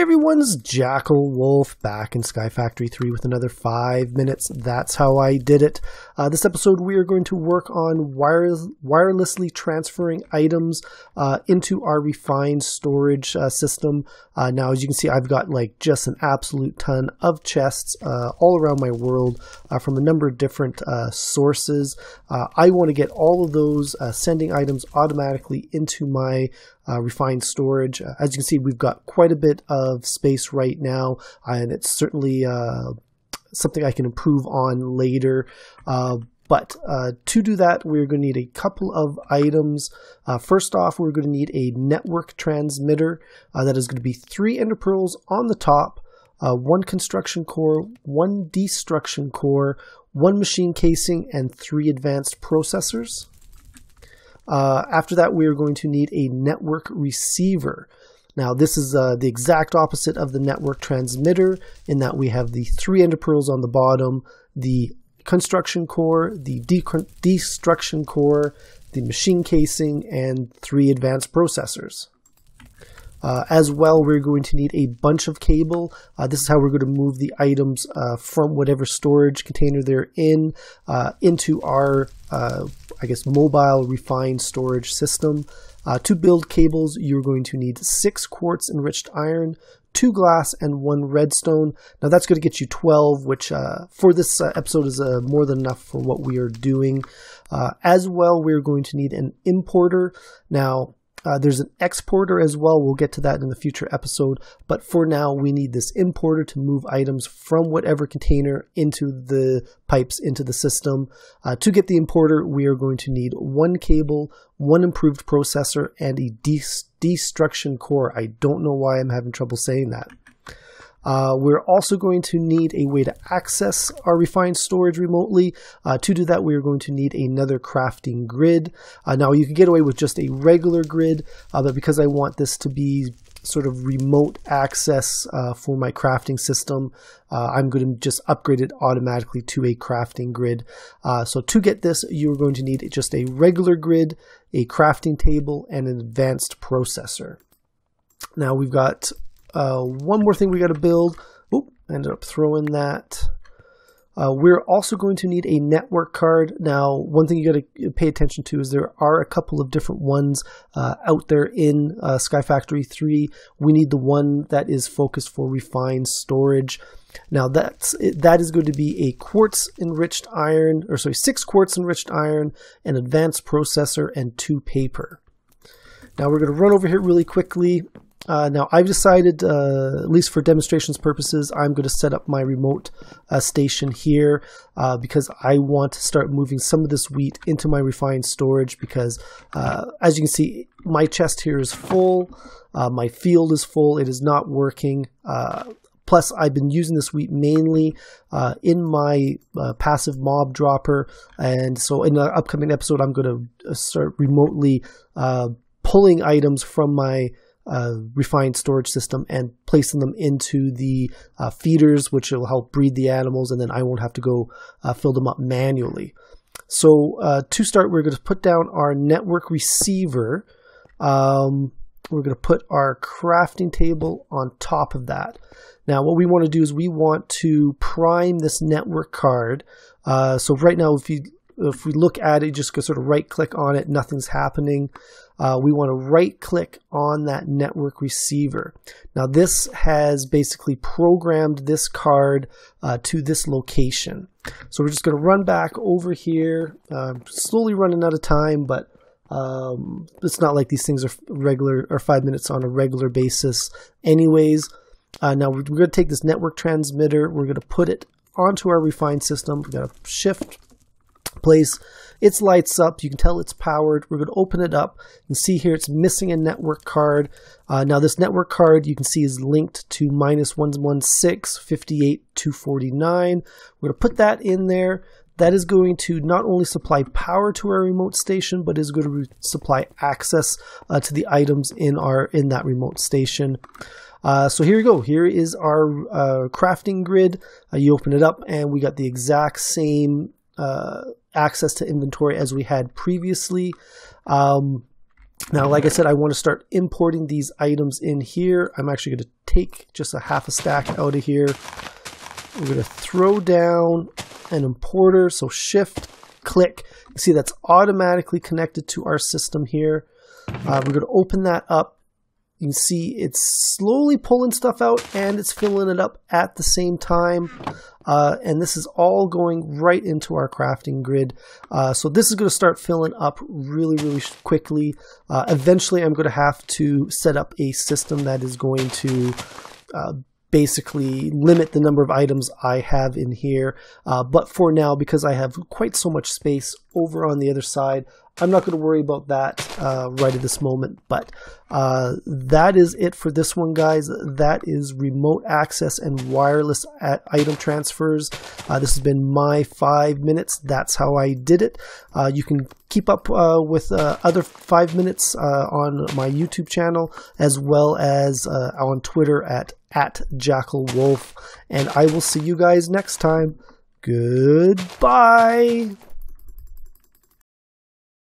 Hey everyone, it's JackelWolf back in Sky Factory 3 with another 5 minutes. That's how I did it. This episode we are going to work on wirelessly transferring items into our refined storage system. Now as you can see, I've got like just an absolute ton of chests all around my world from a number of different sources. I want to get all of those sending items automatically into my refined storage. As you can see, we've got quite a bit of space right now, and it's certainly something I can improve on later. But to do that, we're going to need a couple of items. First off, we're going to need a network transmitter. That is going to be 3 ender pearls on the top, 1 construction core, 1 destruction core, 1 machine casing, and 3 advanced processors. After that, we are going to need a network receiver. Now, this is the exact opposite of the network transmitter in that we have the 3 ender pearls on the bottom, the construction core, the destruction core, the machine casing, and 3 advanced processors. As well, we're going to need a bunch of cable. This is how we're going to move the items from whatever storage container they're in into our mobile refined storage system. To build cables, you're going to need 6 quartz enriched iron, 2 glass, and 1 redstone. Now that's going to get you 12, which for this episode is more than enough for what we are doing. As well, we're going to need an importer. Now, there's an exporter as well. We'll get to that in the future episode, but for now we need this importer to move items from whatever container into the pipes into the system. To get the importer, we are going to need 1 cable, 1 improved processor, and a destruction core. I don't know why I'm having trouble saying that. We're also going to need a way to access our refined storage remotely. To do that, we're going to need another crafting grid. Now, you can get away with just a regular grid, but because I want this to be sort of remote access for my crafting system, I'm going to just upgrade it automatically to a crafting grid. So to get this, you're going to need just a regular grid, a crafting table, and an advanced processor. Now, we've got one more thing we got to build. Oop, ended up throwing that. We're also going to need a network card. Now, one thing you got to pay attention to is there are a couple of different ones out there in Sky Factory 3. We need the one that is focused for refined storage. Now, that is going to be a 6 quartz enriched iron, an advanced processor, and 2 paper. Now, we're going to run over here really quickly. Now, I've decided, at least for demonstrations purposes, I'm going to set up my remote station here because I want to start moving some of this wheat into my refined storage because, as you can see, my chest here is full, my field is full, it is not working. Plus, I've been using this wheat mainly in my passive mob dropper, and so in the upcoming episode, I'm going to start remotely pulling items from my refined storage system and placing them into the feeders, which will help breed the animals, and then I won't have to go fill them up manually. So to start, we're going to put down our network receiver. We're going to put our crafting table on top of that. Now what we want to do is we want to prime this network card. So right now, if we look at it, just go sort of right click on it, nothing's happening. We want to right click on that network receiver. Now this has basically programmed this card to this location. So we're just going to run back over here, slowly running out of time, but it's not like these things are regular or 5 minutes on a regular basis anyways. Now we're going to take this network transmitter, we're going to put it onto our refined system. We're going to shift place, it lights up, you can tell it's powered. We're going to open it up and see here it's missing a network card. Now this network card, you can see, is linked to -116 58 249. We're going to put that in there. That is going to not only supply power to our remote station, but is going to supply access to the items in that remote station. So here we go. Here is our crafting grid. You open it up and we got the exact same access to inventory as we had previously. Now, like I said, I want to start importing these items in here. I'm actually going to take just a half a stack out of here. We're going to throw down an importer, so shift click. You see that's automatically connected to our system here. We're going to open that up. You can see it's slowly pulling stuff out and it's filling it up at the same time. And this is all going right into our crafting grid. So this is going to start filling up really quickly. Eventually I'm going to have to set up a system that is going to basically limit the number of items I have in here. But for now, because I have quite so much space over on the other side, I'm not going to worry about that right at this moment. But that is it for this one, guys. That is remote access and wireless item transfers. This has been my 5 minutes. That's how I did it. You can keep up with other 5 minutes on my YouTube channel, as well as on Twitter at JackelWolf. And I will see you guys next time. Goodbye.